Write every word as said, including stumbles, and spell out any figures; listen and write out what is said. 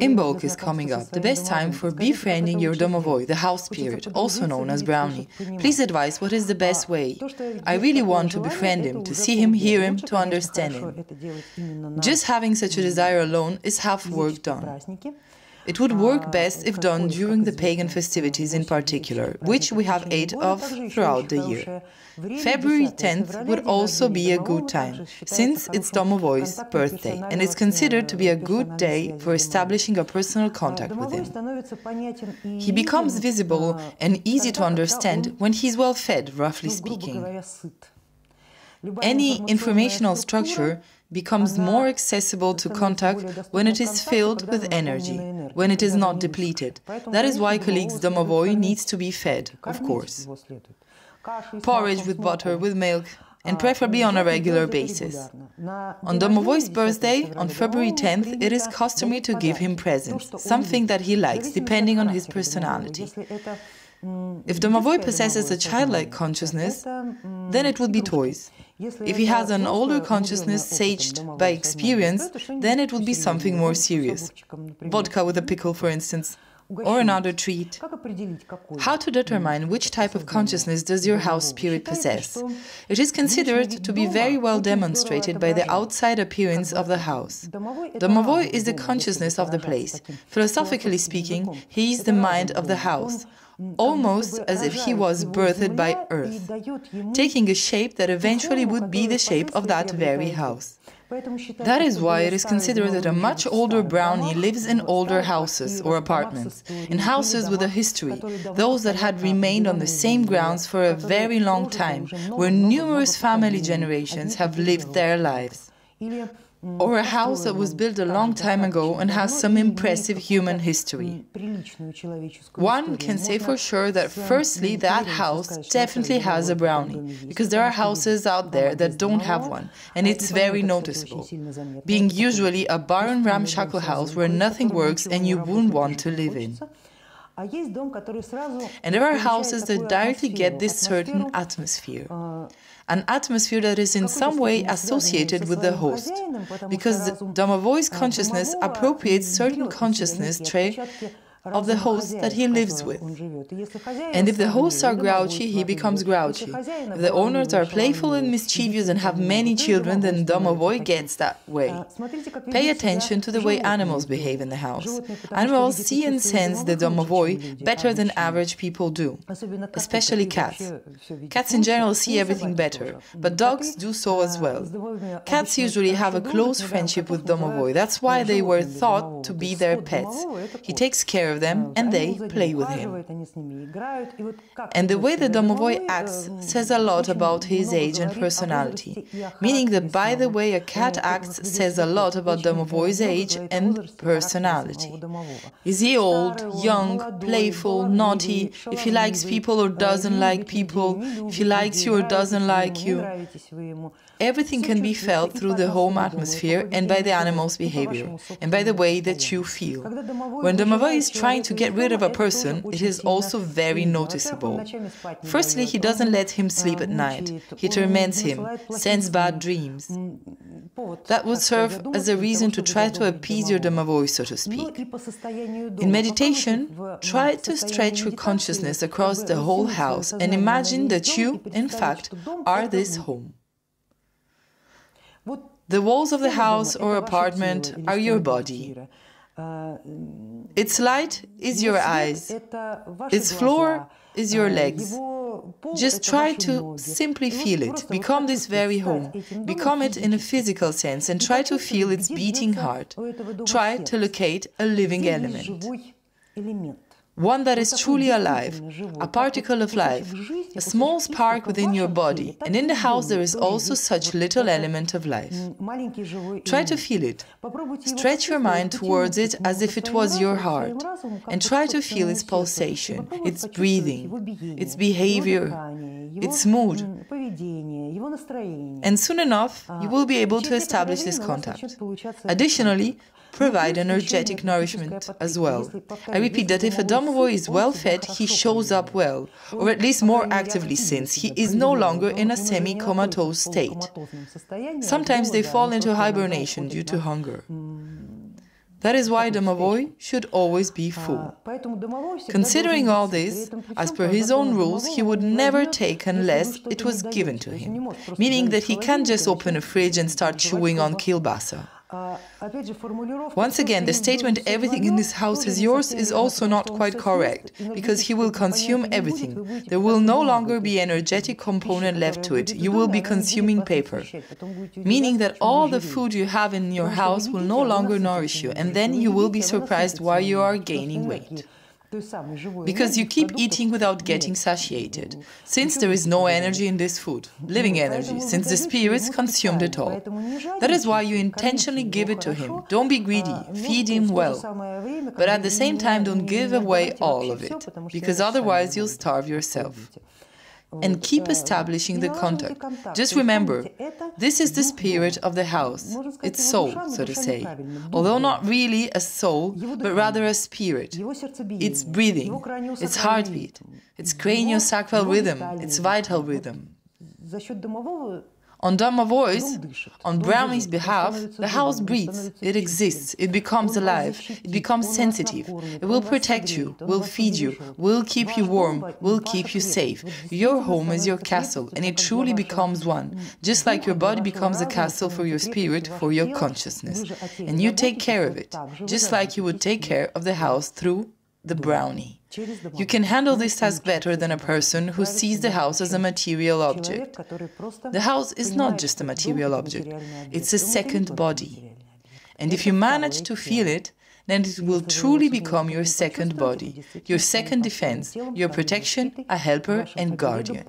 Imbolc is coming up, the best time for befriending your domovoy, the house spirit, also known as Brownie. Please advise what is the best way. I really want to befriend him, to see him, hear him, to understand him. Just having such a desire alone is half work done. It would work best if done during the pagan festivities in particular, which we have eight of throughout the year. February tenth would also be a good time, since it's Domovoy's birthday, and it's considered to be a good day for establishing a personal contact with him. He becomes visible and easy to understand when he's well fed, roughly speaking. Any informational structure becomes more accessible to contact when it is filled with energy, when it is not depleted. That is why colleagues domovoy needs to be fed, of course. Porridge with butter, with milk, and preferably on a regular basis. On Domovoy's birthday, on February tenth, it is customary to give him presents, something that he likes, depending on his personality. If Domovoy possesses a childlike consciousness, then it would be toys. If he has an older consciousness saged by experience, then it would be something more serious. Vodka with a pickle, for instance, or another treat. How to determine which type of consciousness does your house spirit possess? It is considered to be very well demonstrated by the outside appearance of the house. Domovoy is the consciousness of the place. Philosophically speaking, he is the mind of the house, almost as if he was birthed by earth, taking a shape that eventually would be the shape of that very house. That is why it is considered that a much older Brownie lives in older houses or apartments, in houses with a history, those that had remained on the same grounds for a very long time, where numerous family generations have lived their lives. Or a house that was built a long time ago and has some impressive human history. One can say for sure that firstly that house definitely has a Brownie, because there are houses out there that don't have one, and it's very noticeable, being usually a barren ramshackle house where nothing works and you wouldn't want to live in. And there are houses that directly get this certain atmosphere, an atmosphere that is in some way associated with the host, because Domovoy's consciousness appropriates certain consciousness traits of the host that he lives with. And if the hosts are grouchy, he becomes grouchy. If the owners are playful and mischievous and have many children, then Domovoy gets that way. Pay attention to the way animals behave in the house. Animals see and sense the Domovoy better than average people do, especially cats. Cats in general see everything better, but dogs do so as well. Cats usually have a close friendship with Domovoy, that's why they were thought to be their pets. He takes care of them and they play with him. And the way the domovoy acts says a lot about his age and personality, meaning that by the way a cat acts says a lot about domovoy's age and personality. Is he old, young, playful, naughty, if he likes people or doesn't like people, if he likes you or doesn't like you? Everything can be felt through the home atmosphere and by the animal's behavior, and by the way that you feel. When domovoy is trying to get rid of a person, it is also very noticeable. Firstly, he doesn't let him sleep at night. He torments him, sends bad dreams. That would serve as a reason to try to appease your domovoy, so to speak. In meditation, try to stretch your consciousness across the whole house and imagine that you, in fact, are this home. The walls of the house or apartment are your body. Its light is your eyes, its floor is your legs. Just try to simply feel it, become this very home, become it in a physical sense and try to feel its beating heart. Try to locate a living element, one that is truly alive, a particle of life, a small spark within your body, and in the house there is also such little element of life. Try to feel it, stretch your mind towards it as if it was your heart, and try to feel its pulsation, its breathing, its behavior, its mood, and soon enough you will be able to establish this contact. Additionally, provide energetic nourishment as well. I repeat that if a domovoy is well fed, he shows up well, or at least more actively since he is no longer in a semi-comatose state. Sometimes they fall into hibernation due to hunger. That is why Domovoy should always be full. Considering all this, as per his own rules, he would never take unless it was given to him, meaning that he can't just open a fridge and start chewing on kielbasa. Once again, the statement "everything in this house is yours" is also not quite correct, because he will consume everything. There will no longer be an energetic component left to it. You will be consuming paper, meaning that all the food you have in your house will no longer nourish you, and then you will be surprised why you are gaining weight. Because you keep eating without getting satiated, since there is no energy in this food, living energy, since the spirits consumed it all. That is why you intentionally give it to him. Don't be greedy, feed him well. But at the same time, don't give away all of it, because otherwise you'll starve yourself. And keep establishing the contact. Just remember, this is the spirit of the house, its soul, so to say. Although not really a soul, but rather a spirit. Its breathing, its heartbeat, its craniosacral rhythm, its vital rhythm. On Domovoy's, on Brownie's behalf, the house breathes, it exists, it becomes alive, it becomes sensitive, it will protect you, will feed you, will keep you warm, will keep you safe. Your home is your castle, and it truly becomes one, just like your body becomes a castle for your spirit, for your consciousness. And you take care of it, just like you would take care of the house through the brownie. You can handle this task better than a person who sees the house as a material object. The house is not just a material object, it's a second body. And if you manage to feel it, then it will truly become your second body, your second defense, your protection, a helper and guardian.